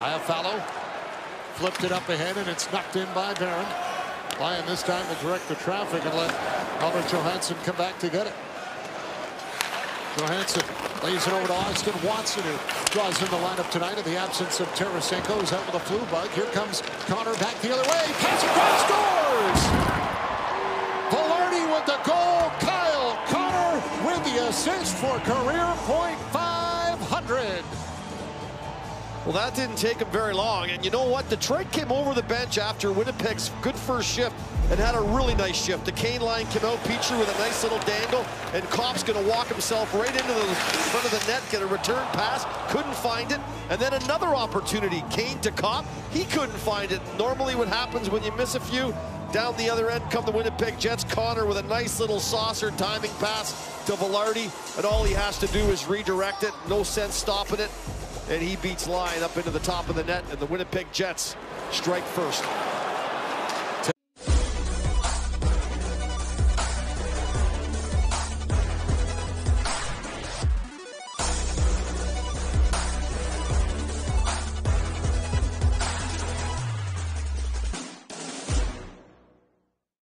Kyle Fallow flipped it up ahead, and it's knocked in by Barron. Lyon this time to direct the traffic and let Albert Johansson come back to get it. Johansson lays it over to Austin Watson, who draws in the lineup tonight in the absence of Tarasenko, who's out with a flu bug. Here comes Connor back the other way. Cuts across, scores! Vilardi with the goal. Kyle Connor with the assist for career point .500. Well, that didn't take him very long, and you know what? Detroit came over the bench after Winnipeg's good first shift and had a really nice shift. The Kane line came out, Peachcher with a nice little dangle, and Kopp's going to walk himself right into the front of the net, get a return pass, couldn't find it, and then another opportunity, Kane to Kopp, he couldn't find it. Normally what happens when you miss a few, down the other end come the Winnipeg Jets. Connor with a nice little saucer timing pass to Vilardi, and all he has to do is redirect it, no sense stopping it. And he beats Lyon up into the top of the net, and the Winnipeg Jets strike first.